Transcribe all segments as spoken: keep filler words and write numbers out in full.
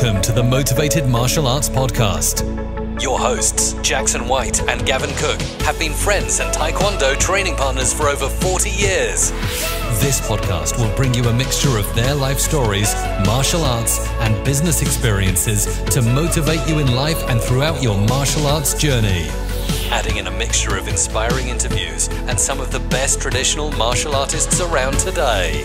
Welcome to the Motivated Martial Arts Podcast. Your hosts, Jackson White and Gavin Cook, have been friends and Taekwondo training partners for over forty years. This podcast will bring you a mixture of their life stories, martial arts, and business experiences to motivate you in life and throughout your martial arts journey. Adding in a mixture of inspiring interviews and some of the best traditional martial artists around today.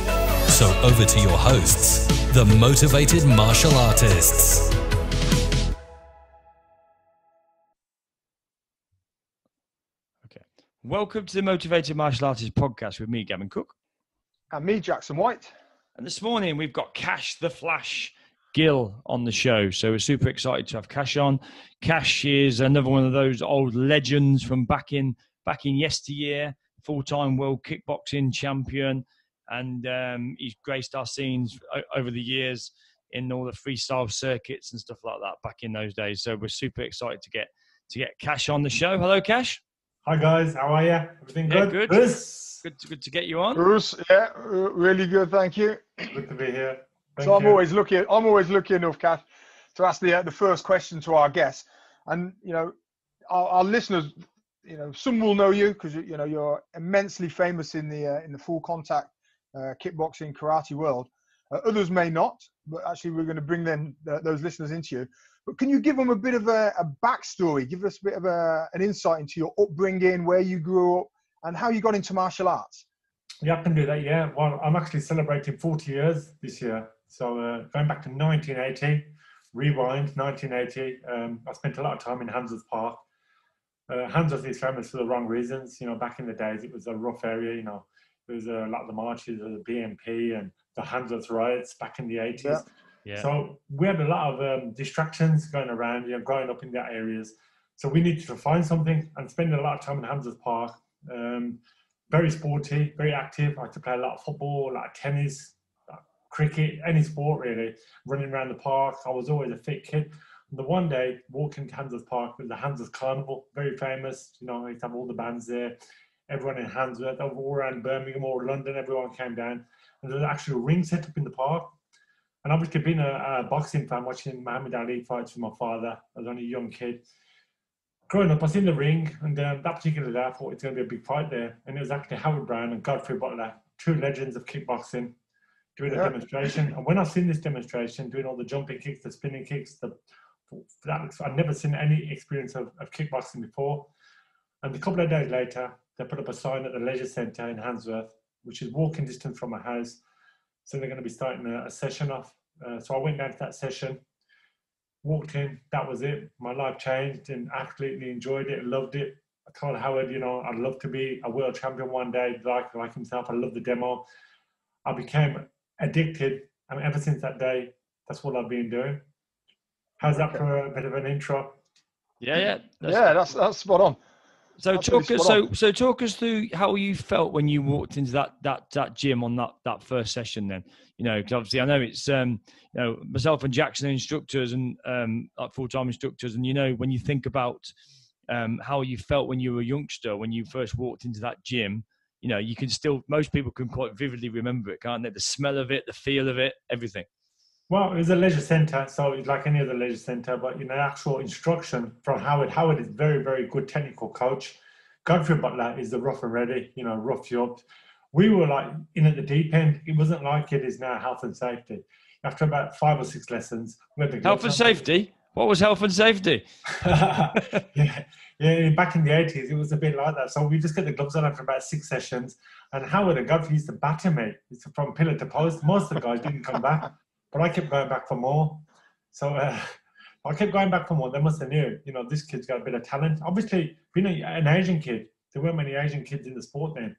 So over to your hosts, the Motivated Martial Artists. Okay. Welcome to the Motivated Martial Artists podcast with me, Gavin Cook. And me, Jackson White. And this morning we've got Kash the Flash Gil on the show. So we're super excited to have Kash on. Kash is another one of those old legends from back in back in yesteryear, full-time world kickboxing champion. And um, he's graced our scenes over the years in all the freestyle circuits and stuff like that back in those days. So we're super excited to get to get Kash on the show. Hello, Kash. Hi, guys. How are you? Everything good? Yeah, good. Bruce. Good, to, good to get you on. Bruce, yeah, really good. Thank you. Good to be here. Thank so I'm you. always lucky. I'm always lucky enough, Kash, to ask the uh, the first question to our guests. And you know, our, our listeners, you know, some will know you because you know you're immensely famous in the uh, in the full contact Uh, kickboxing, karate world. Uh, others may not, but actually we're going to bring them, uh, those listeners into you. But can you give them a bit of a, a backstory? Give us a bit of a, an insight into your upbringing, where you grew up, and how you got into martial arts. Yeah, I can do that, yeah. Well, I'm actually celebrating forty years this year. So uh, going back to nineteen eighty, rewind, nineteen eighty, um, I spent a lot of time in Handsworth Park. Uh, Handsworth is famous for the wrong reasons. You know, back in the days, it was a rough area, you know. There was a lot of the marches of the B M P and the Handsworth riots back in the eighties. Yeah. Yeah. So we had a lot of um, distractions going around, you know, growing up in that areas. So we needed to find something and spending a lot of time in Handsworth Park. Um, very sporty, very active. I had to play a lot of football, a lot of tennis, lot of cricket, any sport really. Running around the park, I was always a fit kid. And the one day, walking to Handsworth Park with the Handsworth Carnival, very famous. You know, I used to have all the bands there. Everyone in Handsworth, all around Birmingham or London, everyone came down. And there was actually a ring set up in the park. And obviously being a, a boxing fan, watching Muhammad Ali fights with my father, I was only a young kid. Growing up, I was in the ring, and um, that particular day I thought it's going to be a big fight there. And it was actually Howard Brown and Godfrey Butler, two legends of kickboxing, doing a yeah. demonstration. And when I seen this demonstration, doing all the jumping kicks, the spinning kicks, the, that, I'd never seen any experience of, of kickboxing before. And a couple of days later, they put up a sign at the leisure centre in Handsworth, which is walking distance from my house. So they're going to be starting a, a session off. Uh, so I went down to that session, walked in. That was it. My life changed and absolutely enjoyed it, loved it. I told Howard, you know, I'd love to be a world champion one day, like, like himself. I love the demo. I became addicted. I mean, ever since that day, that's what I've been doing. How's that for a bit of an intro? Yeah, yeah. That's yeah, that's, that's spot on. So talk, so, so talk us through how you felt when you walked into that that that gym on that, that first session then, you know, because obviously I know it's, um, you know, myself and Jackson are instructors and um, like full-time instructors. And, you know, when you think about um, how you felt when you were a youngster, when you first walked into that gym, you know, you can still, most people can quite vividly remember it, can't they? The smell of it, the feel of it, everything. Well, it was a leisure centre, so it's like any other leisure centre, but you know, actual instruction from Howard. Howard is very, very good technical coach. Godfrey Butler is the rough and ready, you know, rough you up. We were like in at the deep end. It wasn't like it is now, health and safety. After about five or six lessons, we had to go. Health and safety? What was health and safety? yeah. yeah, back in the eighties, it was a bit like that. So we just get the gloves on after about six sessions. And Howard and Godfrey used to batter me from pillar to post. Most of the guys didn't come back. But I kept going back for more. So uh, I kept going back for more. They must have knew, you know, this kid's got a bit of talent. Obviously, being a, an Asian kid, there weren't many Asian kids in the sport then.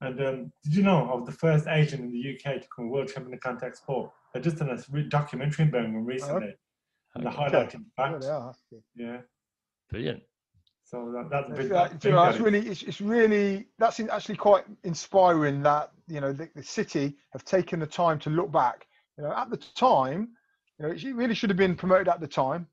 And um, did you know I was the first Asian in the U K to become world champion in contact sport? They just done a documentary in Birmingham recently. Oh, and the highlighted fact. Oh, yeah. Brilliant. So that, that's a big, that, big you know, that's really, it's, it's really, that's actually quite inspiring that, you know, the, the city have taken the time to look back. You know, at the time, you know, it really should have been promoted at the time,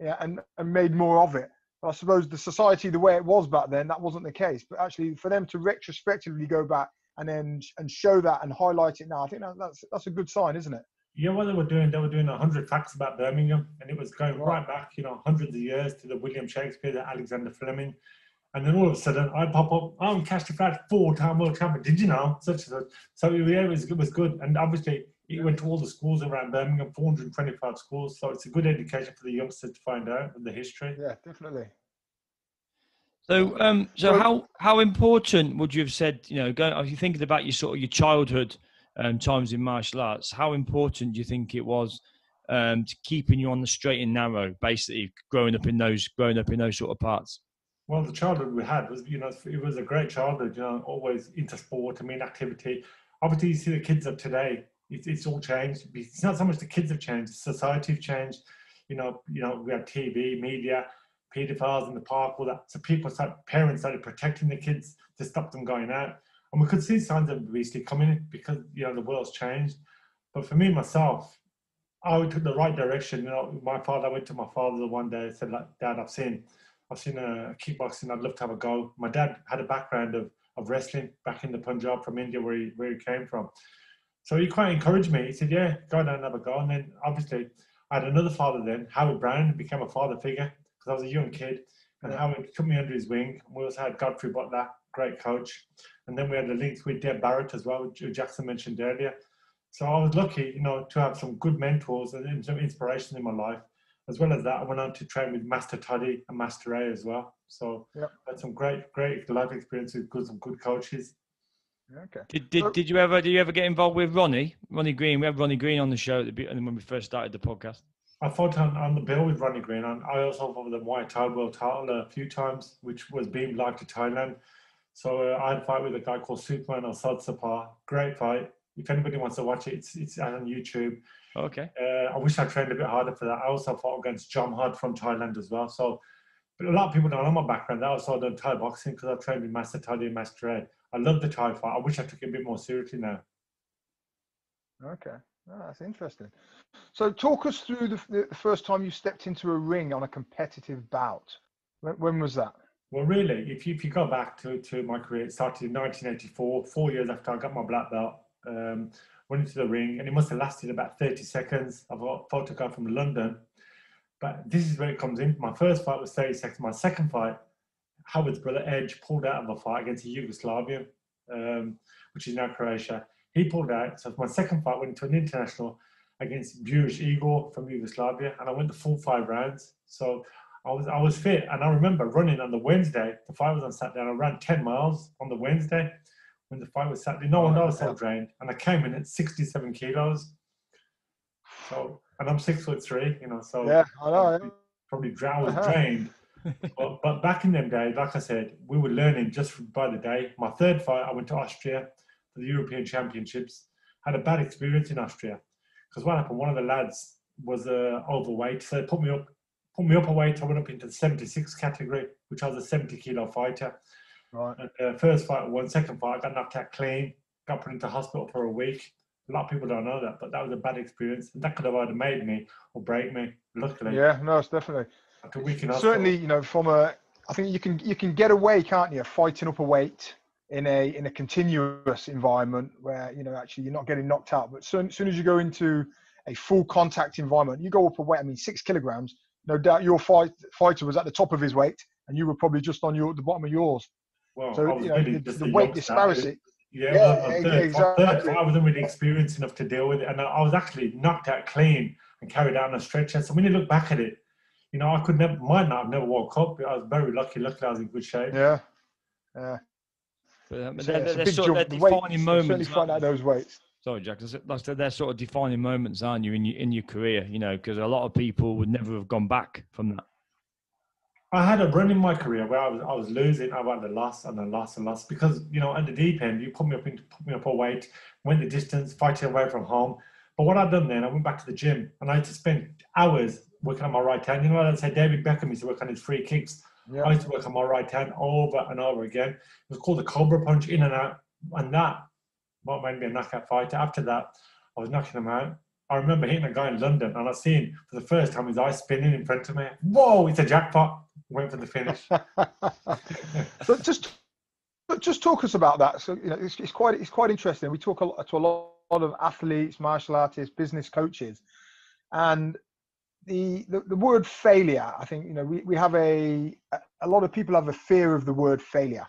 yeah, and, and made more of it. But I suppose the society, the way it was back then, that wasn't the case. But actually, for them to retrospectively go back and then and show that and highlight it now, I think that, that's that's a good sign, isn't it? you know what they were doing? They were doing one hundred facts about Birmingham, and it was going right back, you know, hundreds of years to the William Shakespeare, the Alexander Fleming. And then all of a sudden, I pop up, I'm Kash the Flash, four-time world champion. Did you know? Such and such. So yeah, it was, it was good. And obviously, it yeah. went to all the schools around Birmingham, four hundred twenty-five schools. So it's a good education for the youngsters to find out the history. Yeah, definitely. So, um, so how how important would you have said, you know, going, if you're thinking about your sort of your childhood um, times in martial arts, how important do you think it was um, to keeping you on the straight and narrow, basically growing up in those growing up in those sort of parts? Well, the childhood we had was, you know, it was a great childhood. You know, always into sport. I mean, activity. Obviously, you see the kids of today. It's, it's all changed. It's not so much the kids have changed. Society have changed. You know, you know, we have T V, media, pedophiles in the park, all that. So people started, parents started protecting the kids to stop them going out. And we could see signs of obesity coming because, you know, the world's changed. But for me, myself, I took the right direction. You know, my father, I went to my father one day and said, like, Dad, I've seen, I've seen a kickboxing. I'd love to have a go. My dad had a background of, of wrestling back in the Punjab from India, where he, where he came from. So he quite encouraged me. He said, yeah, go down and have a go. And then obviously I had another father then, Howard Brown, became a father figure. I was a young kid, and Howard took me under his wing. We also had Godfrey Butler, great coach, and then we had the links with Dev Barrett as well, which Jackson mentioned earlier. So I was lucky, you know, to have some good mentors and some inspiration in my life. As well as that, I went on to train with Master Toddy and Master A as well. So yep. I had some great, great life experiences with some good coaches. Okay. Did did, did you ever did you ever get involved with Ronnie Ronnie Green? We had Ronnie Green on the show at the, when we first started the podcast. I fought on, on the bill with Ronnie Green. And I also fought with the Muay Thai world title a few times, which was beamed live to Thailand. So uh, I had a fight with a guy called Superman or Sad Sapa. Great fight. If anybody wants to watch it, it's it's on YouTube. Okay. Uh, I wish I trained a bit harder for that. I also fought against John Hudd from Thailand as well. So, but a lot of people don't know my background. I also done Thai boxing because I trained with Master Toddy and Master A. I love the Thai fight. I wish I took it a bit more seriously now. Okay. Oh, that's interesting. So talk us through the, the first time you stepped into a ring on a competitive bout. When, when was that? Well, really, if you, if you go back to, to my career, it started in nineteen eighty-four, four years after I got my black belt, um, went into the ring, and it must have lasted about thirty seconds. I've got a photograph from London, but this is where it comes in. My first fight was thirty seconds. My second fight, Howard's brother Edge pulled out of a fight against a Yugoslavian, um, which is now Croatia. He pulled out, so my second fight went to an international against Burish Igor from Yugoslavia, and I went the full five rounds. So I was I was fit, and I remember running on the Wednesday. The fight was on Saturday, and I ran ten miles on the Wednesday when the fight was Saturday. No one knows how drained, and I came in at sixty-seven kilos. So, and I'm six foot three, you know. So yeah, I know, yeah. probably dra- I was drained. but, but back in them days, like I said, we were learning just by the day. My third fight, I went to Austria for the European Championships. Had a bad experience in Austria because what happened, one of the lads was uh, overweight, so they put me up put me up a weight. I went up into the seventy-six category, which I was a seventy kilo fighter. Right. And, uh, first fight won, second fight I got knocked out clean, got put into hospital for a week. A lot of people don't know that, but that was a bad experience, and that could have either made me or break me. Luckily, yeah, no, it's definitely like a week in hospital. Certainly, you know, from a, I think you can you can get away, can't you, fighting up a weight in a in a continuous environment where, you know, actually you're not getting knocked out. But soon, as soon as you go into a full contact environment, you go up a weight, I mean, six kilograms, no doubt your fight, fighter was at the top of his weight and you were probably just on your at the bottom of yours. Well, so, you know, really the, the weight disparity. Yeah, yeah, yeah, third, exactly. Third, I wasn't really experienced enough to deal with it. And I, I was actually knocked out clean and carried out on a stretcher. So when you look back at it, you know, I could never, might not have never woke up. I was very lucky. Luckily, I was in good shape. Yeah, yeah. Um, so they're, yeah, they're sort of they're defining weights, moments. Find out those weights. Sorry, Jack. They're sort of defining moments, aren't you, in your, in your career? You know, because a lot of people would never have gone back from that. I had a run in my career where I was I was losing. I had a loss and a loss and loss because, you know, at the deep end, you put me up into put me up a weight, went the distance, fighting away from home. But what I'd done then, I went back to the gym and I had to spend hours working on my right hand. You know, I'd say David Beckham used to work on his free kicks. Yeah. I used to work on my right hand over and over again. It was called the Cobra Punch, in and out, and that what made me a knockout fighter. After that, I was knocking him out. I remember hitting a guy in London, and I seen for the first time his eye spinning in front of me. Whoa, it's a jackpot! Went for the finish. So just, just talk us about that. So, you know, it's, it's quite it's quite interesting. We talk a, to a lot of athletes, martial artists, business coaches, and the the, the word failure. I think you know we, we have a a lot of people have a fear of the word failure,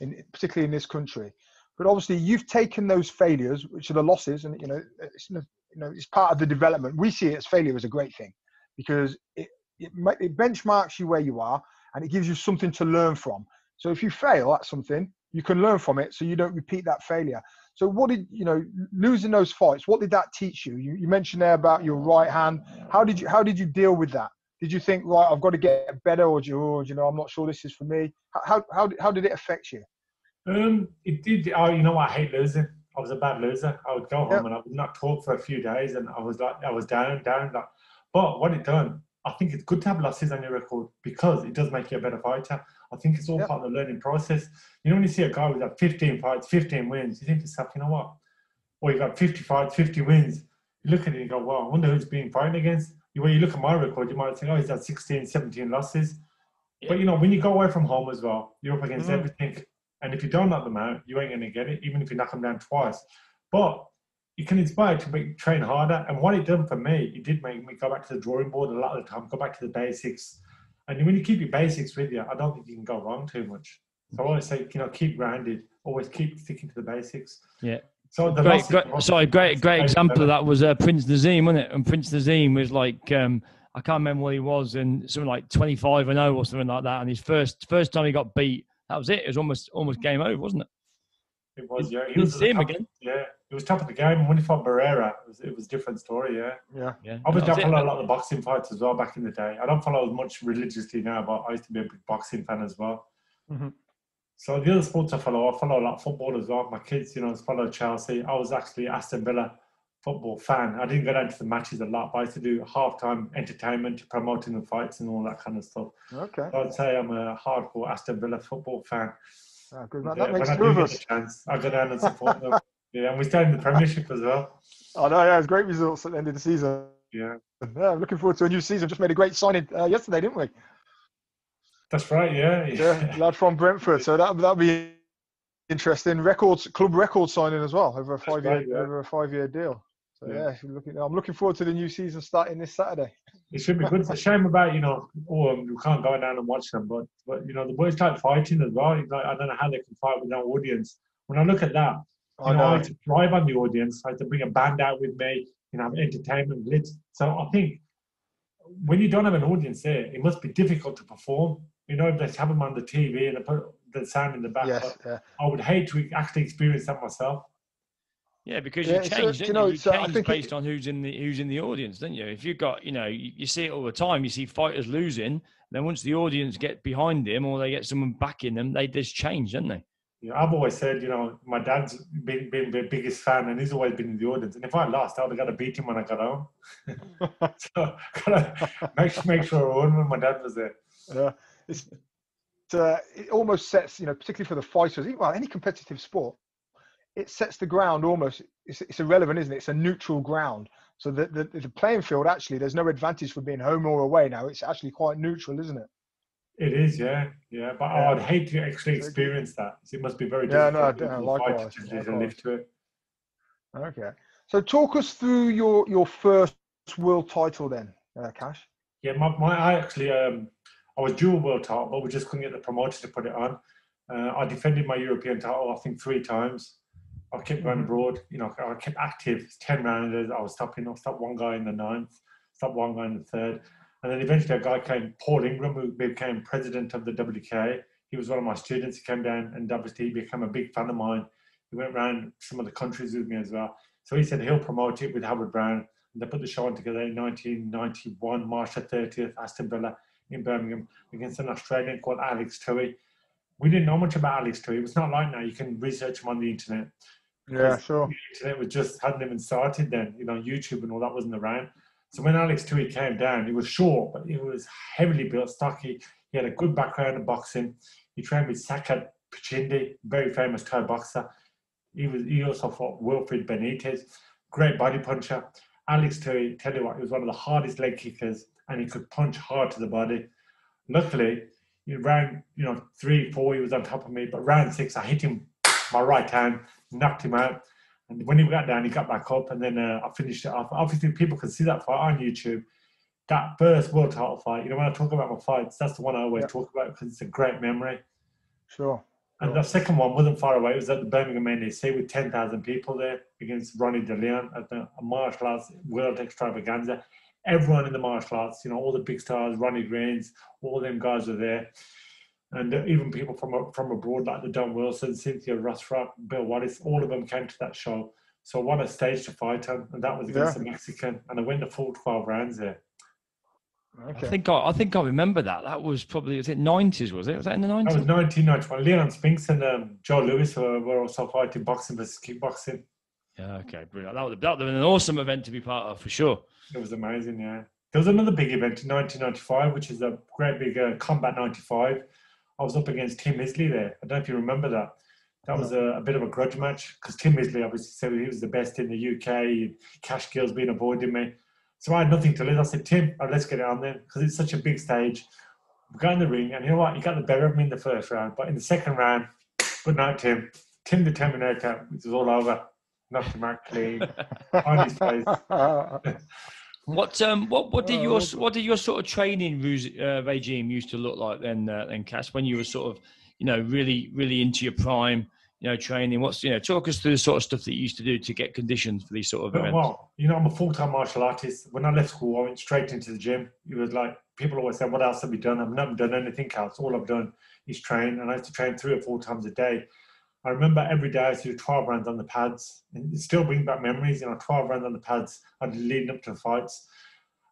in particularly in this country. But obviously, you've taken those failures, which are the losses, and you know it's you know it's part of the development. We see it as failure as a great thing, because it it, it benchmarks you where you are, and it gives you something to learn from. So if you fail at something, you can learn from it, so you don't repeat that failure. So what did, you know, losing those fights, what did that teach you? You, you mentioned there about your right hand. How did you, how did you deal with that? Did you think, right, I've got to get better, or do you, or, you know, I'm not sure this is for me? How, how, how did it affect you? Um, it did. I, you know, I hate losing. I was a bad loser. I would go home yep. and I would not talk for a few days, and I was like, I was down, down. Like, but what it done, I think it's good to have losses on your record, because it does make you a better fighter. I think it's all yep. part of the learning process. You know, when you see a guy who's had fifteen fights, fifteen wins, you think to yourself, you know what? Or you've got fifty fights, fifty wins. You look at it and you go, wow, I wonder who's been fighting against. When you look at my record, you might think, oh, he's had sixteen, seventeen losses. Yeah. But, you know, when you go away from home as well, you're up against mm-hmm. everything. And if you don't knock them out, you ain't going to get it, even if you knock them down twice. But it can inspire to make, train harder. And what it done for me, it did make me go back to the drawing board a lot of the time, go back to the basics. And when you keep your basics with you, I don't think you can go wrong too much. So I always say, you know, keep grounded, always keep sticking to the basics. Yeah. So the great, great, sorry, great, great example of that was uh, Prince Nazim, wasn't it? And Prince Nazim was like, um, I can't remember what he was, and something like twenty-five and oh or something like that. And his first first time he got beat, that was it. It was almost almost game over, wasn't it? It was, yeah. He was him again. Yeah, it was top of the game. And when he fought Barrera, it was, it was a different story, yeah. Yeah. yeah. I was down for a lot of boxing fights as well back in the day. I don't follow as much religiously now, but I used to be a big boxing fan as well. Mm-hmm. So the other sports I follow, I follow a lot of football as well. My kids, you know, follow Chelsea. I was actually an Aston Villa football fan. I didn't go down to the matches a lot, but I used to do half-time entertainment, promoting the fights and all that kind of stuff. Okay. So I'd say I'm a hardcore Aston Villa football fan. Oh, good man. That yeah, makes two of us. I go down and support them. Yeah, and we stayed in the Premiership as well. Oh no, yeah, it was great results at the end of the season. Yeah, yeah, I'm looking forward to a new season. Just made a great signing uh, yesterday, didn't we? That's right. Yeah, yeah, lad from Brentford. So that that'll be interesting. Records, club record signing as well, over a five That's year right, yeah. over a five year deal. So yeah, yeah looking, I'm looking forward to the new season starting this Saturday. It should be good. It's a shame about, you know, oh, um, we can't go down and watch them, but, but you know, the boys start fighting as well. Like, I don't know how they can fight with no audience. When I look at that, you I know, know, I had to thrive on the audience. I had to bring a band out with me, you know, have entertainment, glitz. So I think when you don't have an audience there, it must be difficult to perform. You know, if they have them on the T V and they put the sound in the back, yes, yeah. I would hate to actually experience that myself. Yeah, because yeah, you change, so, you know, you so change based it, on who's in the who's in the audience, don't you? If you've got, you know, you, you see it all the time. You see fighters losing, then once the audience get behind them or they get someone backing them, they just change, don't they? Yeah, I've always said, you know, my dad's been been the biggest fan, and he's always been in the audience. And if I lost, I would have got to beat him when I got home. So gotta make make sure I won when my dad was there. Yeah, it's, it's uh, it almost sets, you know, particularly for the fighters, well, any competitive sport. It sets the ground almost, it's, it's irrelevant, isn't it? It's a neutral ground. So the, the, the playing field, actually, there's no advantage for being home or away now. It's actually quite neutral, isn't it? It is, yeah. Yeah, but yeah. I'd hate to actually experience that. It must be very difficult. Yeah, no, I don't like to live to it. Okay. So talk us through your, your first world title then, uh, Kash. Yeah, my, my, I actually, um, I was dual world title, but we just couldn't get the promoter to put it on. Uh, I defended my European title, I think, three times. I kept going abroad, you know, I kept active, ten rounders, I was stopping, I stopped one guy in the ninth, stopped one guy in the third. And then eventually a guy came, Paul Ingram, who became president of the W K A. He was one of my students, he came down and obviously became a big fan of mine. He went around some of the countries with me as well. So he said he'll promote it with Howard Brown. And they put the show on together in nineteen ninety-one, March the thirtieth, Aston Villa in Birmingham, against an Australian called Alex Tui. We didn't know much about Alex Tui. It was not like now, you can research him on the internet. Yeah, sure. The internet was just hadn't even started then. You know, YouTube and all that wasn't around. So when Alex Tui came down, he was short, but he was heavily built, stocky. He had a good background in boxing. He trained with Sakat Pachindi, very famous Thai boxer. He was. He also fought Wilfred Benitez, great body puncher. Alex Tui, tell you what, he was one of the hardest leg kickers, and he could punch hard to the body. Luckily, round you know three, four, he was on top of me, but round six, I hit him. My right hand knocked him out, And when he got down, he got back up, and then uh, I finished it off. Obviously, people can see that fight on YouTube. That first world title fight, you know, when I talk about my fights, that's the one I always yeah. talk about because it's a great memory. Sure. And sure. the second one wasn't far away. It was at the Birmingham N E C with ten thousand people there against Ronnie De Leon at the martial arts world extravaganza. Everyone in the martial arts, you know, all the big stars, Ronnie Greens, all them guys were there. And even people from from abroad, like the Don Wilson, Cynthia Rothrock, Bill Wallace, all of them came to that show. So I won a stage to fight on, and that was against yeah. the Mexican. And I went the full twelve rounds there. Okay. I think I, I think I remember that. That was probably, was it nineties, was it? Was that in the nineties? That was nineteen ninety-one. Leon Spinks and um, Joe Lewis were, were also fighting boxing versus kickboxing. Yeah, okay, brilliant. That would, that would have been an awesome event to be part of, for sure. It was amazing, yeah. There was another big event in nineteen ninety-five, which is a great big uh, Combat ninety-five. I was up against Tim Hisley there. I don't know if you remember that. That was a, a bit of a grudge match because Tim Hisley obviously said he was the best in the U K. Kash Gil's been avoiding me. So I had nothing to lose. I said, Tim, oh, let's get it on then, because it's such a big stage. We got in the ring, and you know what? He got the better of me in the first round, but in the second round, good night, Tim. Tim the Terminator, it was all over. Knocked him out clean. On his face. What um what what did your what did your sort of training uh, regime used to look like then uh, then Cass, when you were sort of, you know, really really into your prime, you know, training? What's, you know, talk us through the sort of stuff that you used to do to get conditioned for these sort of events. Well, you know, I'm a full-time martial artist. When I left school, I went straight into the gym. It was like people always say, what else have you done? I've not done anything else. All I've done is train, and I used to train three or four times a day. I remember every day I used to do twelve rounds on the pads. It still brings back memories, you know, twelve rounds on the pads. I'd leading up to the fights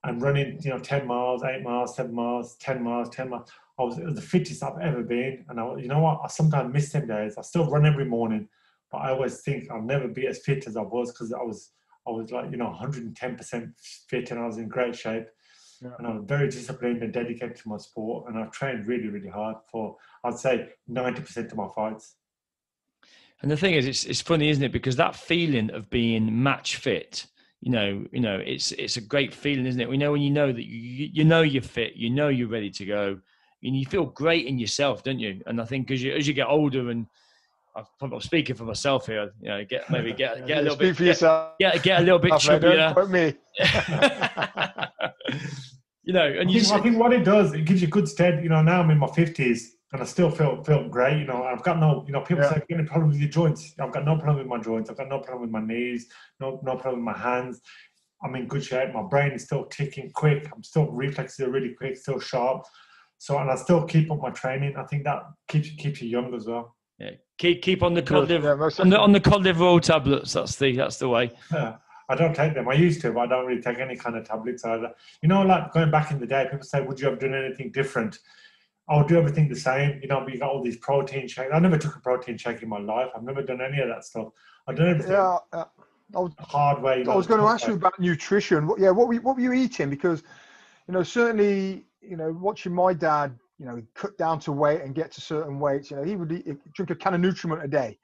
and running, you know, ten miles, eight miles, seven miles, ten miles, ten miles. I was, it was the fittest I've ever been. And I, you know what? I sometimes miss them days. I still run every morning, but I always think I'll never be as fit as I was because I was, I was like, you know, one hundred ten percent fit, and I was in great shape. Yeah. And I was very disciplined and dedicated to my sport. And I trained really, really hard for, I'd say, ninety percent of my fights. And the thing is, it's it's funny, isn't it? Because that feeling of being match fit, you know, you know, it's it's a great feeling, isn't it? We know when you know that you you know you're fit, you know you're ready to go, and you feel great in yourself, don't you? And I think as you as you get older, and I'm speaking for myself here, you know, get maybe get get a little bit, yeah, get, get a little bit chubbier. Don't me. You know, and I you think, I think what it does, it gives you good stead. You know, now I'm in my fifties. And I still feel feel great, you know. I've got no, you know, people yeah. say, any problem with your joints? I've got no problem with my joints. I've got no problem with my knees, no no problem with my hands. I'm in good shape. My brain is still ticking quick. I'm still, reflexes are really quick, still sharp. So, and I still keep up my training. I think that keeps keeps you young as well. Yeah, keep keep on the cod liver, yeah, on the on the cod liver oil tablets. That's the that's the way. Yeah. I don't take them. I used to, but I don't really take any kind of tablets either. You know, like going back in the day, people say, would you have done anything different? I'll do everything the same, you know, but you got all these protein shakes. I never took a protein shake in my life. I've never done any of that stuff. I've done everything yeah, uh, I was, hard way. I was going to ask you about nutrition. What, yeah, what were, you, what were you eating? Because, you know, certainly, you know, watching my dad, you know, cut down to weight and get to certain weights, you know, he would eat, drink a can of Nutriment a day,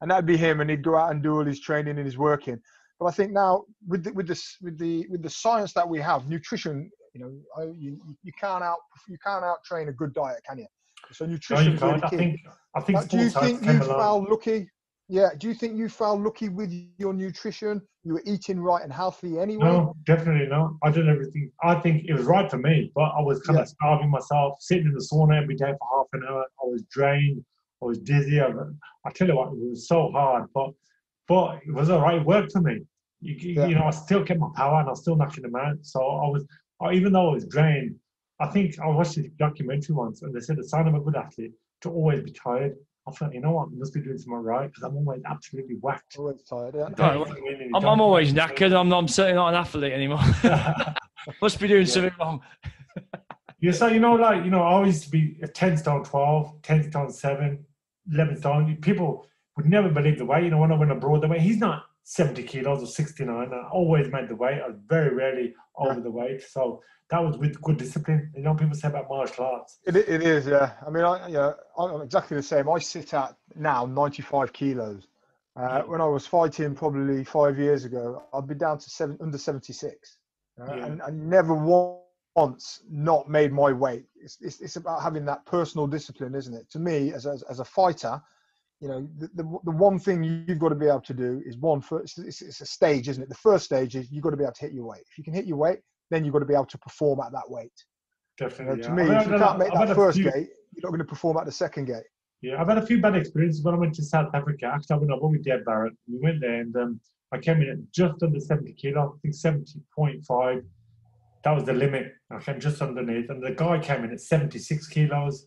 and that'd be him, and he'd go out and do all his training and his working. But I think now with the, with the, with the, with the science that we have, nutrition, you know, you, you can't out you can't out train a good diet, can you? So nutrition. No, really I think I think. Like, do you think you felt lucky? Yeah. Do you think you felt lucky with your nutrition? You were eating right and healthy anyway. No, definitely not. I did everything. I think it was right for me, but I was kind yeah. of starving myself, sitting in the sauna every day for half an hour. I was drained. I was dizzy. I, I tell you what, it was so hard, but but it was all right. It worked for me. You, yeah. you know, I still kept my power, and I was still knocking them out. So I was. Even though I was drained, I think I watched this documentary once, and they said the sign of a good athlete to always be tired. I thought, you know what, I must be doing something right because I'm always absolutely whacked. Always tired. Yeah. No, I'm, I'm, I'm always knackered. I'm, I'm certainly not an athlete anymore. Must be doing yeah. something wrong. yeah, so you know, like you know, I used to be a ten stone twelve, ten stone seven, eleven stone. People would never believe the weight. You know, when I went abroad, they went, he's not seventy kilos or sixty-nine. I always made the weight. I was very rarely over yeah. the weight. So that was with good discipline. You know, people say about martial arts. It, it is, yeah. I mean, I, yeah, I'm exactly the same. I sit at now ninety-five kilos. Uh, when I was fighting probably five years ago, I'd be down to seven, under seventy-six. Uh, yeah. And I never once not made my weight. It's, it's, it's about having that personal discipline, isn't it? To me, as a, as a fighter, you know, the, the, the one thing you've got to be able to do is one first, it's, it's a stage, isn't it? The first stage is you've got to be able to hit your weight. If you can hit your weight, then you've got to be able to perform at that weight. Definitely. You know, yeah. To me, I mean, if I've you can't a, make I've that first few... gate, you're not going to perform at the second gate. Yeah, I've had a few bad experiences when I went to South Africa. Actually, I went, I went with Dev Barrett. We went there and um, I came in at just under seventy kilo, I think seventy point five. That was the limit. I came just underneath. And the guy came in at seventy-six kilos,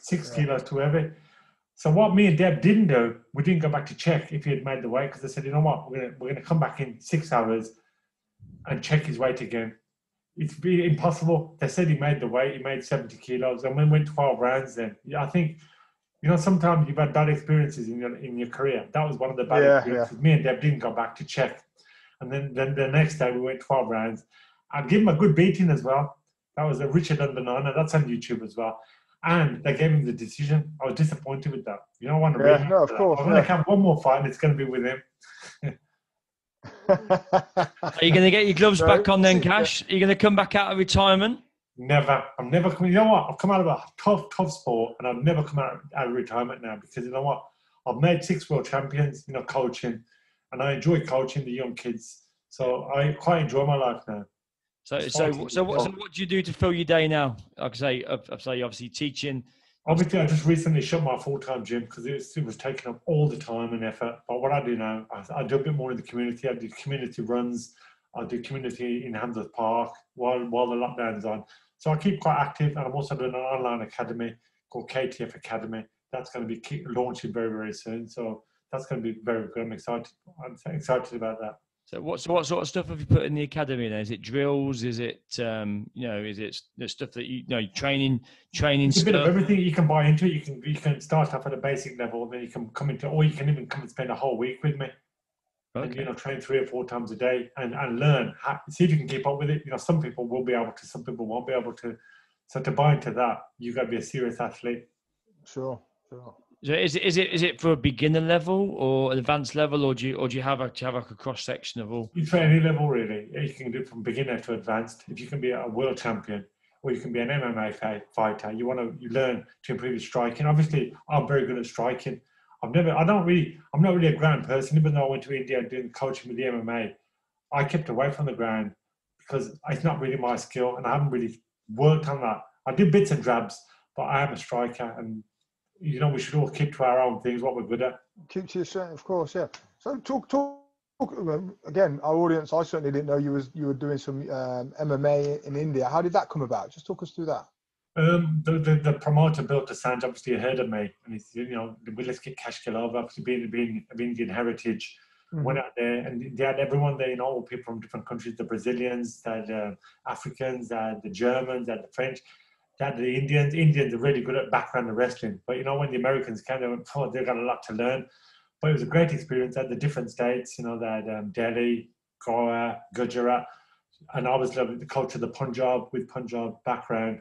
six yeah. kilos too heavy. So what me and Deb didn't do, we didn't go back to check if he had made the weight, because I said, you know what, we're going we're gonna come back in six hours and check his weight again. It's be impossible. They said he made the weight, he made seventy kilos, and we went twelve rounds then. Yeah, I think, you know, sometimes you've had bad experiences in your in your career. That was one of the bad yeah, experiences. Yeah. Me and Deb didn't go back to check. And then, then the next day we went twelve rounds. I gave him a good beating as well. That was a Richard and Banana. That's on YouTube as well. And they gave him the decision. I was disappointed with that. You don't want to yeah, no, of course. I'm going to have one more fight and it's going to be with him. Are you going to get your gloves no, back on then, Kash? Are you going to come back out of retirement? Never. I'm never coming. You know what? I've come out of a tough, tough sport and I've never come out, out of retirement now, because you know what? I've made six world champions, you know, coaching. And I enjoy coaching the young kids. So I quite enjoy my life now. So, so, so, so, what, so, what do you do to fill your day now? Like I say, I, I say, obviously teaching. Obviously, I just recently shut my full-time gym because it was, it was taking up all the time and effort. But what I do now, I, I do a bit more in the community. I do community runs. I do community in Handsworth Park while while the lockdown's on. So I keep quite active, and I'm also doing an online academy called K T F Academy. That's going to be launching very, very soon. So that's going to be very good. I'm excited. I'm excited about that. So what, so what sort of stuff have you put in the academy then? Is it drills? Is it, um, you know, is it the stuff that you, you know, training, training it's a stuff? Bit of everything you can buy into. You can you can start off at a basic level, then you can come into, or you can even come and spend a whole week with me. Okay. And, you know, train three or four times a day and, and learn. How, see if you can keep up with it. You know, some people will be able to, some people won't be able to. So to buy into that, you've got to be a serious athlete. Sure, sure. So is it is it is it for a beginner level or an advanced level, or do you or do you have a do you have like a cross section of all? You train any level really. You can do it from beginner to advanced. If you can be a world champion, or you can be an M M A fighter, you want to you learn to improve your striking. Obviously, I'm very good at striking. I've never I don't really I'm not really a ground person. Even though I went to India and doing coaching with the M M A, I kept away from the ground because it's not really my skill, and I haven't really worked on that. I did bits and drabs, but I am a striker and. You know, we should all keep to our own things, what we're good at. Keep to yourself, of course, yeah. So talk, talk, talk again. Our audience, I certainly didn't know you was you were doing some um, M M A in India. How did that come about? Just talk us through that. Um, the, the the promoter built a stand, obviously ahead of me, and he's you know, let's get Kash Gil over. Obviously, being being of Indian heritage, mm. went out there and they had everyone there. You know, all people from different countries: the Brazilians, they had uh, Africans, they had the Germans, they had the French. That the Indians, Indians are really good at background and wrestling. But, you know, when the Americans came, they went, oh, they've got a lot to learn. But it was a great experience at the different states. You know, they had um, Delhi, Goa, Gujarat. And I was loving the culture of the Punjab with Punjab background.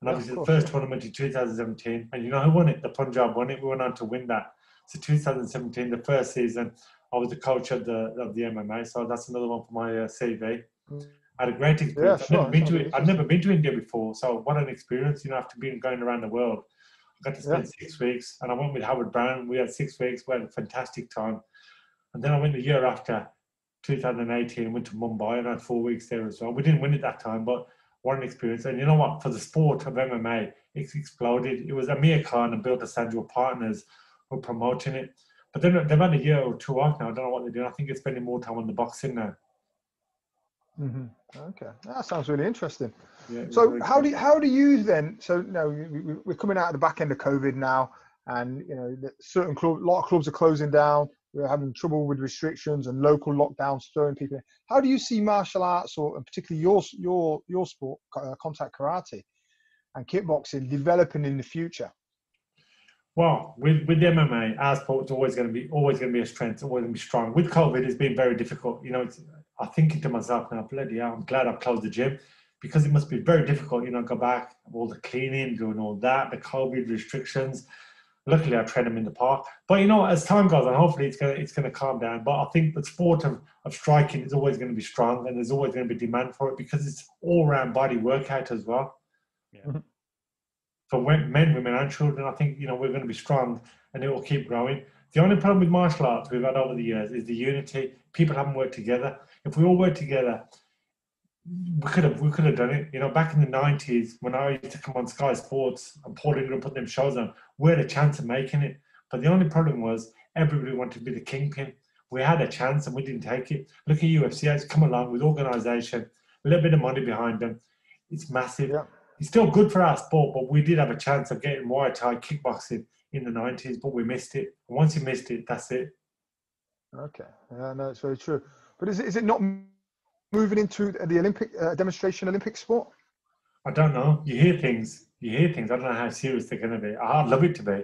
And obviously the first tournament in two thousand seventeen. And you know who won it? The Punjab won it. We went on to win that. So two thousand seventeen, the first season, I was the coach of the of the M M A. So that's another one for my uh, C V. Mm. I had a great experience. Yeah, sure, I've never been sure. to it. I've never been to India before, so what an experience! You know, after being going around the world, I got to spend yeah. six weeks, and I went with Howard Brown. We had six weeks. We had a fantastic time, and then I went the year after, two thousand eighteen, went to Mumbai and I had four weeks there as well. We didn't win it that time, but what an experience! And you know what? For the sport of M M A, it's exploded. It was Amir Khan and Bill DeSandro Partners who were promoting it, but then they've had a year or two off now. I don't know what they're doing. I think they're spending more time on the boxing now. Mm-hmm. Okay, that sounds really interesting. Yeah, so how do you, how do you then? So you know, we, we're coming out of the back end of COVID now, and you know, certain club, a lot of clubs are closing down. We're having trouble with restrictions and local lockdowns throwing people in. How do you see martial arts, or and particularly your your your sport, uh, contact karate and kickboxing, developing in the future? Well, with with M M A, our sport's always going to be always going to be a strength, always going to be strong. With COVID, it's been very difficult. You know, it's. I'm thinking to myself now, bloody hell, I'm glad I've closed the gym, because it must be very difficult, you know, go back, all the cleaning, doing all that, the COVID restrictions. Luckily, I train them in the park. But, you know, as time goes on, hopefully it's going to it's gonna calm down. But I think the sport of, of striking is always going to be strong, and there's always going to be demand for it, because it's all-round body workout as well. Yeah. For men, women and children, I think, you know, we're going to be strong. and it will keep growing. The only problem with martial arts we've had over the years is the unity. People haven't worked together. If we all worked together, we could have we could have done it. You know, back in the nineties, when I used to come on Sky Sports and Paul Ingram put them shows on, we had a chance of making it. But the only problem was everybody wanted to be the kingpin. We had a chance and we didn't take it. Look at U F C. It's come along with organisation, a little bit of money behind them. It's massive. Yeah. It's still good for our sport, but we did have a chance of getting Muay Thai kickboxing in the nineties, but we missed it. And once you missed it, that's it. Okay. Yeah, no, it's very true. But is it, is it not moving into the Olympic uh, demonstration Olympic sport? I don't know. You hear things. You hear things. I don't know how serious they're going to be. I'd love it to be.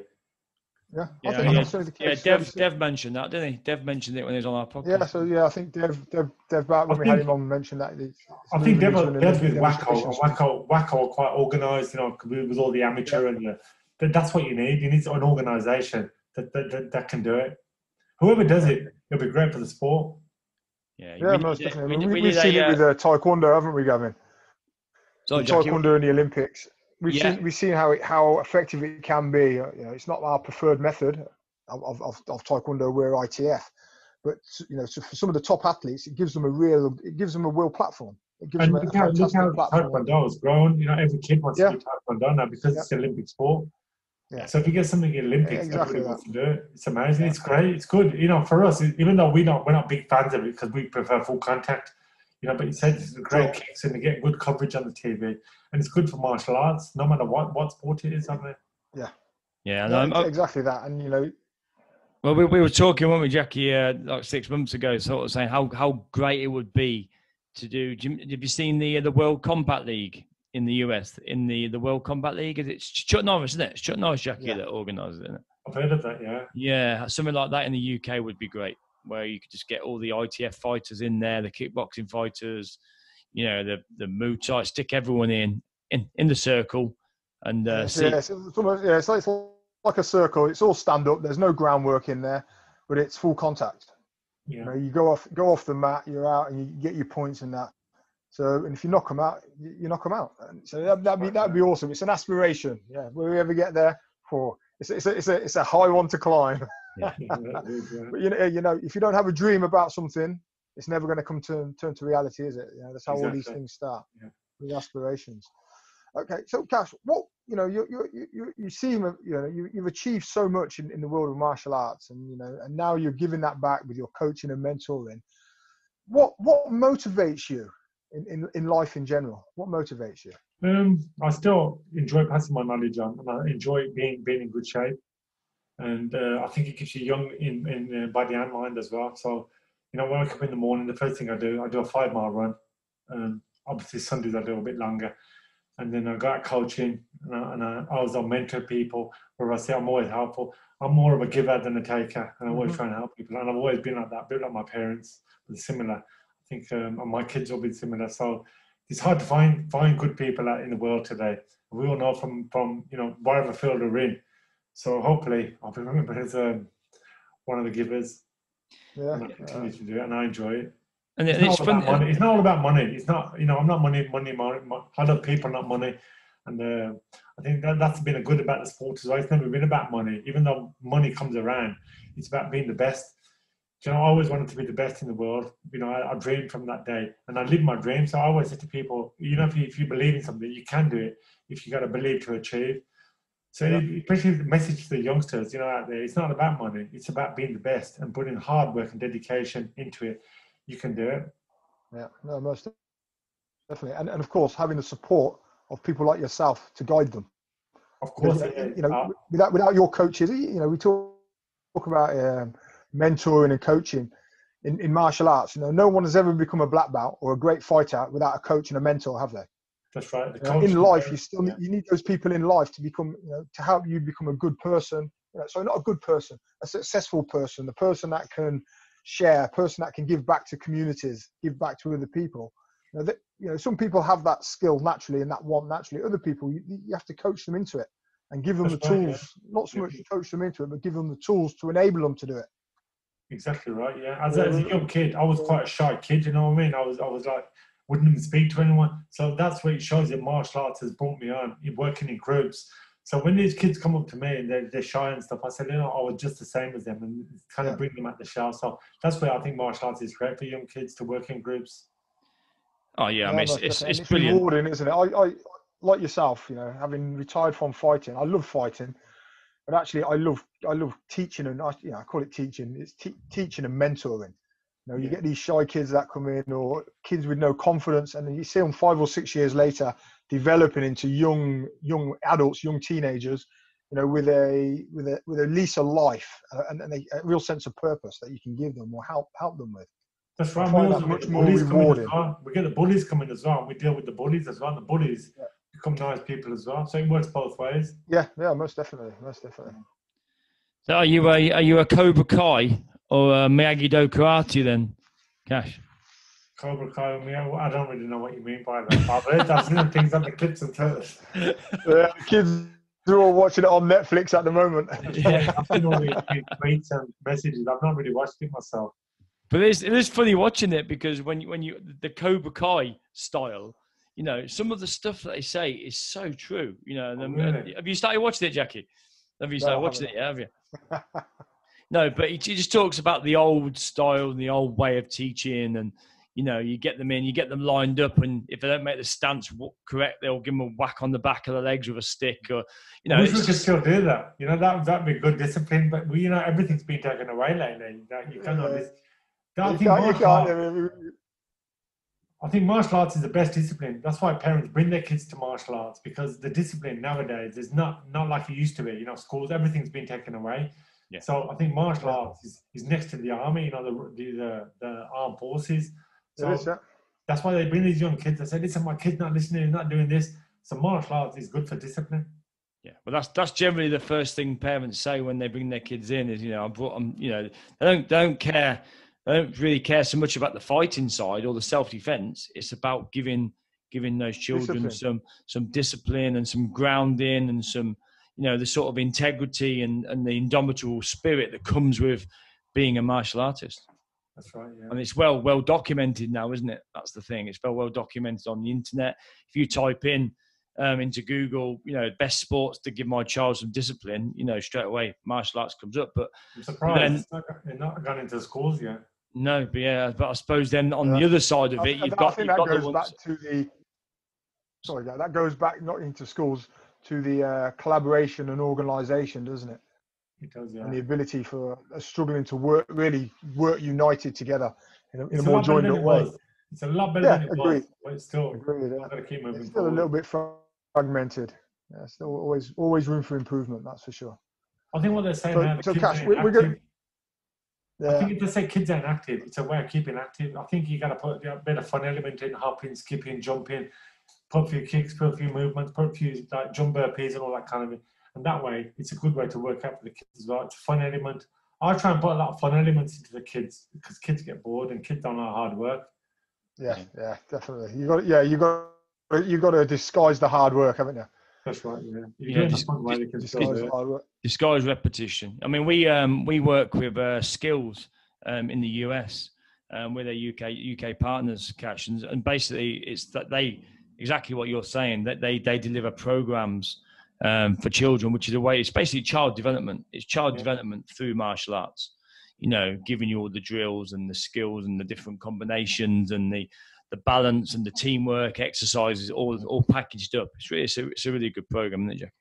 Yeah, I yeah, think yeah. Sure the yeah Dev, Dev mentioned that, didn't he? Dev mentioned it when he was on our podcast. Yeah, so yeah, I think Dev, Dev, Dev Barrett, when I we think, had him on, mentioned that. It's, it's I think Dev, Dev with Wacko, and Wacko, Wacko are quite organised, you know, with all the amateur yeah. and the, that's what you need. You need an organisation that, that that that can do it. Whoever does it, it'll be great for the sport. Yeah, yeah, we, most yeah, definitely. We, we, we, we've seen a, it with uh, Taekwondo, haven't we, Gavin? So, Taekwondo you, in the Olympics. We've, yeah. seen, we've seen how it, how effective it can be. You know, it's not our preferred method of, of, of Taekwondo. We're I T F, but you know, so for some of the top athletes, it gives them a real, it gives them a real platform. It gives and them look a, how, look how Taekwondo has grown. You know, every kid wants yeah. to do Taekwondo now because yeah. it's the Olympic sport. Yeah. So if you get something in the Olympics, yeah, exactly everybody that. wants to do it. It's amazing. Yeah. It's great. It's good. You know, for us, even though we don't, we're not big fans of it because we prefer full contact. You know, but it said it's great kicks and they get good coverage on the T V, and it's good for martial arts, no matter what what sport it is, isn't it? Yeah, yeah, no, yeah exactly that. And you know, well, we we were talking, weren't we, Jackie, uh, like six months ago, sort of saying how how great it would be to do. do you, have you seen the the World Combat League in the U S? In the the World Combat League, it's Chuck Norris, isn't it? It's Chuck Norris, Jackie, yeah. that organises it. Isn't it? I've heard of that. Yeah, yeah, something like that in the U K would be great, where you could just get all the I T F fighters in there, the kickboxing fighters, you know, the the Muay Thai, stick everyone in in, in the circle, and uh, see. Yeah, it's, it's almost, yeah, it's like, it's like a circle. It's all stand up. There's no groundwork in there, but it's full contact. Yeah. You know, you go off go off the mat, you're out, and you get your points in that. So, and if you knock them out, you, you knock them out. And so that that'd be that'd be awesome. It's an aspiration. Yeah, will we ever get there? For it's it's a, it's a it's a high one to climb. Yeah. But you know, you know, if you don't have a dream about something, it's never going to come to turn to reality, is it? You know, that's how exactly. all these things start yeah. with aspirations. Okay, so Kash, what you know, you you you you seem you know you you've achieved so much in, in the world of martial arts, and you know, and now you're giving that back with your coaching and mentoring. What what motivates you in in, in life in general? What motivates you? Um, I still enjoy passing my knowledge on, and I enjoy being being in good shape. And uh, I think it keeps you young in, in uh, body and mind as well. So, you know, when I wake up in the morning, the first thing I do, I do a five mile run. Um, obviously, Sundays I do a bit longer. And then I got coaching, and I, and I, I was on mentor people, where I say I'm always helpful. I'm more of a giver than a taker, and I always mm-hmm. try and help people. And I've always been like that, a bit like my parents, but similar. I think um, and my kids will be similar. So it's hard to find find good people out in the world today. We all know from from you know wherever field we're in. So hopefully I'll be remembered as um, one of the givers. Yeah, and I continue yeah. to do it, and I enjoy it. And it's, it's, not fun, money. it's not all about money. It's not, you know, I'm not money, money, money. I love people, not money. And uh, I think that, that's been a good about the sport as well. It's never been about money, even though money comes around. It's about being the best. You know, I always wanted to be the best in the world. You know, I, I dreamed from that day, and I live my dream. So I always say to people, you know, if you, if you believe in something, you can do it. If you got to believe to achieve. So especially the message to the youngsters, you know, out there, it's not about money. It's about being the best and putting hard work and dedication into it. You can do it. Yeah, no, most definitely. And, and of course, having the support of people like yourself to guide them. Of course. You know, you know without, without your coaches, you know, we talk, talk about um, mentoring and coaching in, in martial arts. You know, no one has ever become a black belt or a great fighter without a coach and a mentor, have they? That's right. The coach, in life, you still yeah. you need those people in life to become, you know, to help you become a good person. You know, so not a good person, a successful person, the person that can share, a person that can give back to communities, give back to other people. You know, that, you know, some people have that skill naturally and that want naturally. Other people, you, you have to coach them into it and give them That's the right, tools. Yeah. Not so much to coach them into it, but give them the tools to enable them to do it. Exactly right. Yeah. As, yeah. as a young kid, I was quite a shy kid. You know what I mean? I was, I was like. Wouldn't even speak to anyone. So that's where it shows that martial arts has brought me on, in working in groups. So when these kids come up to me and they're, they're shy and stuff, I said, you know, I was just the same as them, and kind of bring them out the shell. So that's where I think martial arts is great for young kids to work in groups. Oh yeah, yeah I mean, it's, it's, it's, it's brilliant, rewarding, isn't it? I, I like yourself, you know, having retired from fighting, I love fighting, but actually I love I love teaching, and I, you know, I call it teaching. It's te teaching and mentoring. You know, you yeah. get these shy kids that come in, or kids with no confidence, and then you see them five or six years later developing into young, young adults, young teenagers, you know, with a with a with a lease of life uh, and, and a, a real sense of purpose that you can give them or help help them with. That's right. We that much more rewarding. Well. We get the bullies coming as well. We deal with the bullies as well. The bullies yeah. become nice people as well. So it works both ways. Yeah, yeah, most definitely, most definitely. So are you a are you a Cobra Kai? Or uh, Miyagi-Do Karate then, Kash? Cobra Kai, I don't really know what you mean by that. I've heard that sort of things on the clips and tells. Yeah, the kids are all watching it on Netflix at the moment. Yeah, I've seen all these tweets and messages. I've not really watched it myself. But it is, it is funny watching it, because when you, when you, the Cobra Kai style, you know, some of the stuff that they say is so true. You know, oh, really? Have you started watching it, Jackie? Have you started no, watching it? Yeah, have you? No, but he just talks about the old style and the old way of teaching, and you know, you get them in, you get them lined up, and if they don't make the stance correct, they'll give them a whack on the back of the legs with a stick, or you know. I wish we could still do that. You know, that that'd be good discipline. But we, you know, everything's been taken away lately. You, know, you cannot. Yeah. That, you I, think you art, I think martial arts is the best discipline. That's why parents bring their kids to martial arts, because the discipline nowadays is not not like it used to be. You know, schools, everything's been taken away. Yeah. So I think martial arts is, is next to the army, you know, the the, the, the armed forces. So is, yeah. that's why they bring these young kids. They say, listen, my kid's not listening, he's not doing this. So martial arts is good for discipline. Yeah, well, that's that's generally the first thing parents say when they bring their kids in is, you know, I brought them, you know, they don't don't care, they don't really care so much about the fighting side or the self defense. It's about giving giving those children discipline. some some discipline and some grounding and some, you know, the sort of integrity and, and the indomitable spirit that comes with being a martial artist. That's right, yeah. And it's well well documented now, isn't it? That's the thing. It's well well documented on the internet. If you type in um, into Google, you know, best sports to give my child some discipline, you know, straight away martial arts comes up. But I'm surprised then, it's not, they're not gone into schools yet. No, but yeah, but I suppose then on yeah. the other side of it, I, you've I got. I think you've that got goes back to the. Sorry, that goes back not into schools. to the uh, collaboration and organisation, doesn't it? It does, yeah. And the ability for uh, struggling to work, really work united together in a, in a more joined up way. Was. It's a lot better yeah, than it agreed. was, but it's still, agreed, yeah. gotta keep moving it's still a little bit fragmented. Yeah, still always always room for improvement, that's for sure. I think what they're saying so, now, the so kids Cash, ain't we, active. We're good. Yeah. I think if they say kids ain't active, it's a way of keeping active. I think you got to put a bit of fun element in, hopping, skipping, jumping, put a few kicks, put a few movements, put a few like jump burpees and all that kind of thing. And that way, it's a good way to work out for the kids as well. It's a fun element. I try and put a lot of fun elements into the kids, because kids get bored and kids don't know hard work. Yeah, yeah, definitely. You got, yeah, you got, you got to disguise the hard work, haven't you? That's right. Yeah, you yeah dis way disguise the hard work. Disguise repetition. I mean, we um we work with uh, skills um in the U S um with our U K U K partners, Cash, and, and basically it's that they. Exactly what you're saying, that they they deliver programs um for children, which is a way, it's basically child development. It's child yeah. development through martial arts, you know, giving you all the drills and the skills and the different combinations and the the balance and the teamwork exercises, all all packaged up. It's really, it's a, it's a really good program, isn't it, Jack?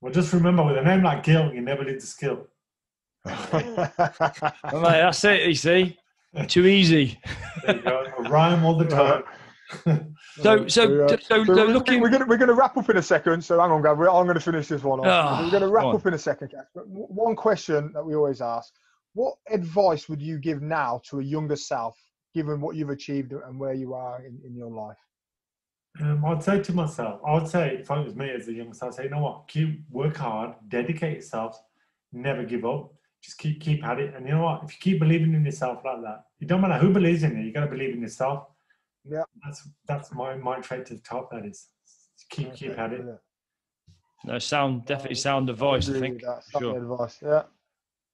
Well, just remember, with a name like Gil, you never need the skill. Well, mate, that's it, you see. Too easy. There you go. I rhyme all the time. so, so, so, uh, so, so we're, looking, we're gonna we're gonna wrap up in a second. So, hang on, Gav. I'm gonna finish this one off. Oh, we're gonna wrap on. up in a second, Kash. But one question that we always ask: what advice would you give now to a younger self, given what you've achieved and where you are in, in your life? Um, I'd say to myself, I would say, if it was me as a young self, I'd say, you know what? Keep work hard, dedicate yourself, never give up. Just keep keep at it. And you know what? If you keep believing in yourself like that, it don't matter who believes in you. You gotta believe in yourself. Yeah, that's that's my my trait to the top. That is, keep keep at it. No, sound definitely sound advice. I, I think that. Sound sure. advice. Yeah.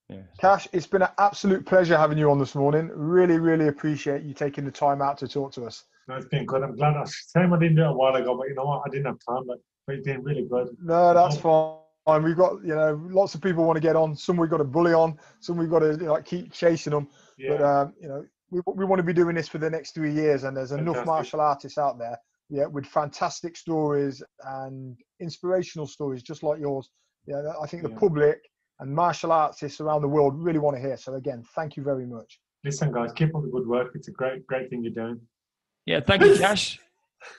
yeah. Kash, it's been an absolute pleasure having you on this morning. Really, really appreciate you taking the time out to talk to us. No, it's been good. I'm glad. I, same I didn't do it a while ago, but you know what? I didn't have time. But But you've been really good. No, that's fine. We've got, you know, lots of people want to get on. Some we've got to bully on. Some we've got to, you know, like, keep chasing them. Yeah. But, um, you know, we, we want to be doing this for the next three years. And there's fantastic. enough martial artists out there, yeah, with fantastic stories and inspirational stories just like yours. Yeah, I think the yeah. public and martial artists around the world really want to hear. So, again, thank you very much. Listen, guys, keep up the good work. It's a great, great thing you're doing. Yeah, thank you, Kash.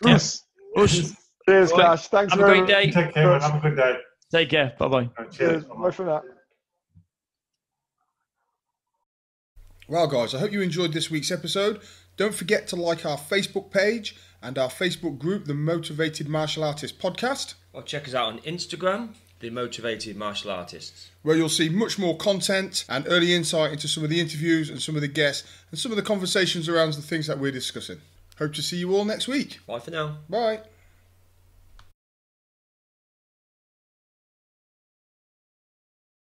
Yes. Cheers, Kash. Right. Thanks have very much. Have a great day. Take care, man. Have a good day. Take care. Bye-bye. Right, cheers. Bye for that. Well, guys, I hope you enjoyed this week's episode. Don't forget to like our Facebook page and our Facebook group, The Motivated Martial Artists Podcast. Or check us out on Instagram, The Motivated Martial Artists, where you'll see much more content and early insight into some of the interviews and some of the guests and some of the conversations around the things that we're discussing. Hope to see you all next week. Bye for now. Bye.